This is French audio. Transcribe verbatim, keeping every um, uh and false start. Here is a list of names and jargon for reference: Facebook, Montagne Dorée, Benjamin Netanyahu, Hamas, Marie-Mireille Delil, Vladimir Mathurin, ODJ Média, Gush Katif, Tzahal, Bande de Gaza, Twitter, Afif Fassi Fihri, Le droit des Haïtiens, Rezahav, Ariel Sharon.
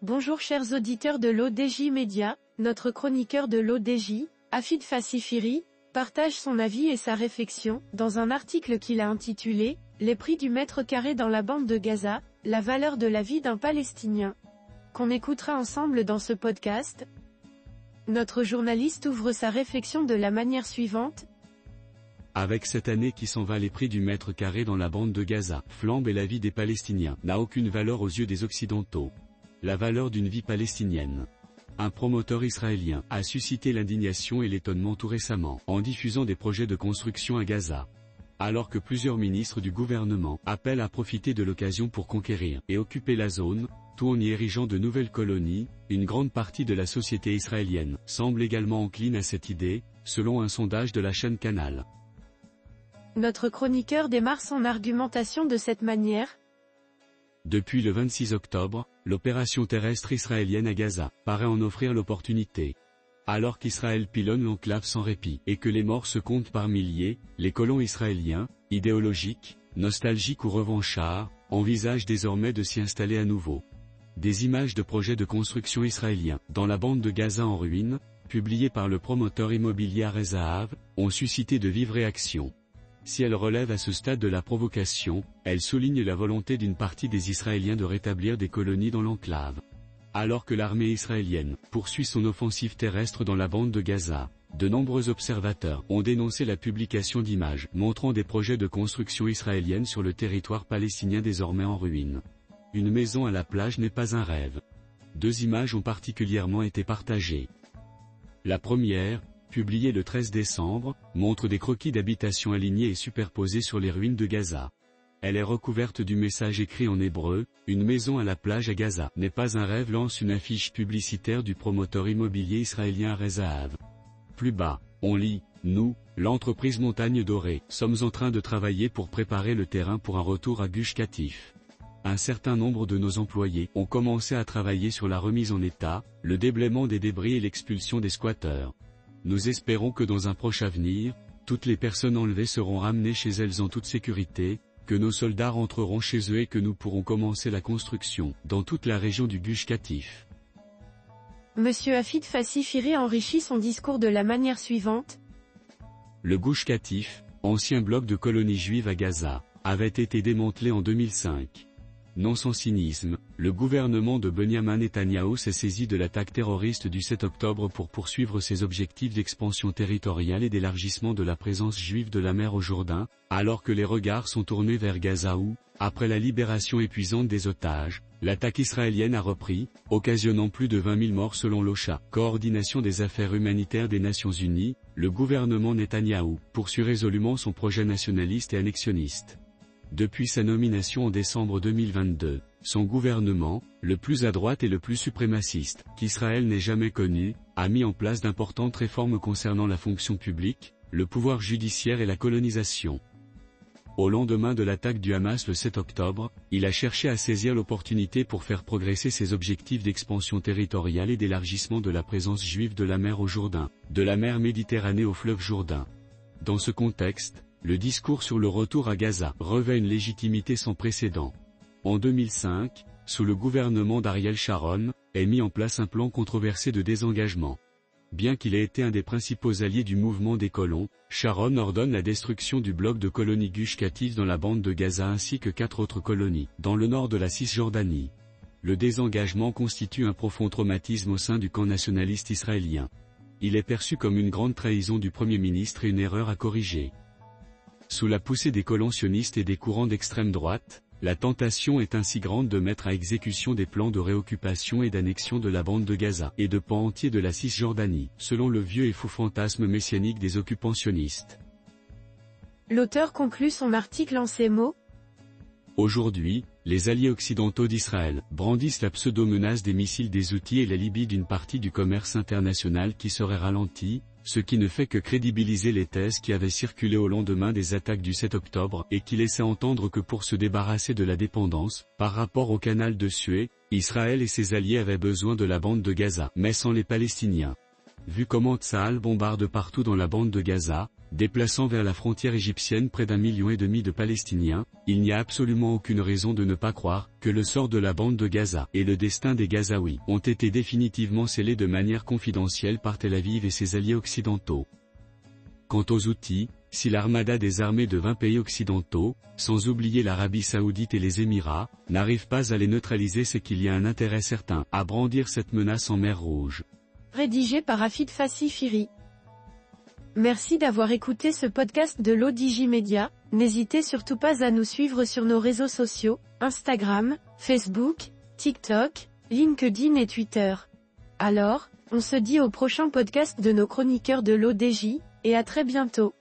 Bonjour chers auditeurs de l'O D J Média, notre chroniqueur de l'O D J, Afif Fassi Fihri, partage son avis et sa réflexion, dans un article qu'il a intitulé « Les prix du mètre carré dans la bande de Gaza, la valeur de la vie d'un Palestinien », qu'on écoutera ensemble dans ce podcast. Notre journaliste ouvre sa réflexion de la manière suivante. Avec cette année qui s'en va, les prix du mètre carré dans la bande de Gaza flambent et la vie des Palestiniens n'a aucune valeur aux yeux des Occidentaux. La valeur d'une vie palestinienne. Un promoteur israélien a suscité l'indignation et l'étonnement tout récemment en diffusant des projets de construction à Gaza. Alors que plusieurs ministres du gouvernement appellent à profiter de l'occasion pour conquérir et occuper la zone, tout en y érigeant de nouvelles colonies, une grande partie de la société israélienne semble également encline à cette idée, selon un sondage de la chaîne Canal. Notre chroniqueur démarre son argumentation de cette manière. Depuis le vingt-six octobre, l'opération terrestre israélienne à Gaza paraît en offrir l'opportunité. Alors qu'Israël pilonne l'enclave sans répit et que les morts se comptent par milliers, les colons israéliens, idéologiques, nostalgiques ou revanchards, envisagent désormais de s'y installer à nouveau. Des images de projets de construction israéliens dans la bande de Gaza en ruine, publiées par le promoteur immobilier Rezahav, ont suscité de vives réactions. Si elle relève à ce stade de la provocation, elle souligne la volonté d'une partie des Israéliens de rétablir des colonies dans l'enclave. Alors que l'armée israélienne poursuit son offensive terrestre dans la bande de Gaza, de nombreux observateurs ont dénoncé la publication d'images montrant des projets de construction israélienne sur le territoire palestinien désormais en ruine. Une maison à la plage n'est pas un rêve. Deux images ont particulièrement été partagées. La première, publié le treize décembre, montre des croquis d'habitations alignés et superposés sur les ruines de Gaza. Elle est recouverte du message écrit en hébreu, « Une maison à la plage à Gaza n'est pas un rêve » lance une affiche publicitaire du promoteur immobilier israélien Rezahav. Plus bas, on lit « Nous, l'entreprise Montagne Dorée, sommes en train de travailler pour préparer le terrain pour un retour à Gush Katif. Un certain nombre de nos employés ont commencé à travailler sur la remise en état, le déblaiement des débris et l'expulsion des squatteurs. Nous espérons que dans un proche avenir, toutes les personnes enlevées seront ramenées chez elles en toute sécurité, que nos soldats rentreront chez eux et que nous pourrons commencer la construction dans toute la région du Gush Katif. » Monsieur Afif Fassi Fihri enrichit son discours de la manière suivante. Le Gush Katif, ancien bloc de colonies juives à Gaza, avait été démantelé en deux mille cinq. Non sans cynisme, le gouvernement de Benjamin Netanyahu s'est saisi de l'attaque terroriste du sept octobre pour poursuivre ses objectifs d'expansion territoriale et d'élargissement de la présence juive de la mer au Jourdain, alors que les regards sont tournés vers Gaza où, après la libération épuisante des otages, l'attaque israélienne a repris, occasionnant plus de vingt mille morts selon l'O C H A. Coordination des affaires humanitaires des Nations Unies, le gouvernement Netanyahou poursuit résolument son projet nationaliste et annexionniste. Depuis sa nomination en décembre deux mille vingt-deux, son gouvernement, le plus à droite et le plus suprémaciste qu'Israël n'ait jamais connu, a mis en place d'importantes réformes concernant la fonction publique, le pouvoir judiciaire et la colonisation. Au lendemain de l'attaque du Hamas le sept octobre, il a cherché à saisir l'opportunité pour faire progresser ses objectifs d'expansion territoriale et d'élargissement de la présence juive de la mer au Jourdain, de la mer Méditerranée au fleuve Jourdain. Dans ce contexte, le discours sur le retour à Gaza revêt une légitimité sans précédent. En deux mille cinq, sous le gouvernement d'Ariel Sharon, est mis en place un plan controversé de désengagement. Bien qu'il ait été un des principaux alliés du mouvement des colons, Sharon ordonne la destruction du bloc de colonies Gush Katif dans la bande de Gaza ainsi que quatre autres colonies, dans le nord de la Cisjordanie. Le désengagement constitue un profond traumatisme au sein du camp nationaliste israélien. Il est perçu comme une grande trahison du Premier ministre et une erreur à corriger. Sous la poussée des colons sionistes et des courants d'extrême droite, la tentation est ainsi grande de mettre à exécution des plans de réoccupation et d'annexion de la bande de Gaza et de pans entiers de la Cisjordanie, selon le vieux et fou fantasme messianique des occupants sionistes. L'auteur conclut son article en ces mots. Aujourd'hui, les alliés occidentaux d'Israël brandissent la pseudo-menace des missiles, des outils et la Libye d'une partie du commerce international qui serait ralenti, ce qui ne fait que crédibiliser les thèses qui avaient circulé au lendemain des attaques du sept octobre et qui laissaient entendre que pour se débarrasser de la dépendance, par rapport au canal de Suez, Israël et ses alliés avaient besoin de la bande de Gaza, mais sans les Palestiniens. Vu comment Tzahal bombarde partout dans la bande de Gaza, déplaçant vers la frontière égyptienne près d'un million et demi de Palestiniens, il n'y a absolument aucune raison de ne pas croire que le sort de la bande de Gaza et le destin des Gazaouis ont été définitivement scellés de manière confidentielle par Tel Aviv et ses alliés occidentaux. Quant aux outils, si l'armada des armées de vingt pays occidentaux, sans oublier l'Arabie Saoudite et les Émirats, n'arrive pas à les neutraliser, c'est qu'il y a un intérêt certain à brandir cette menace en mer Rouge. Rédigé par Afif Fassi Fihri. Merci d'avoir écouté ce podcast de l'O D J Média. N'hésitez surtout pas à nous suivre sur nos réseaux sociaux, Instagram, Facebook, TikTok, LinkedIn et Twitter. Alors, on se dit au prochain podcast de nos chroniqueurs de l'O D J, et à très bientôt.